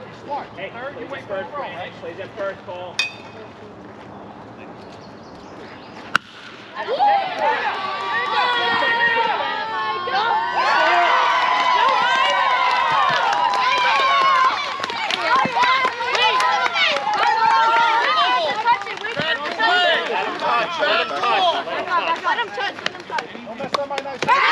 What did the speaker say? Smart, smart. Hey, third, you wait for a throw. Plays that first ball. Let him touch. Don't mess up my nice.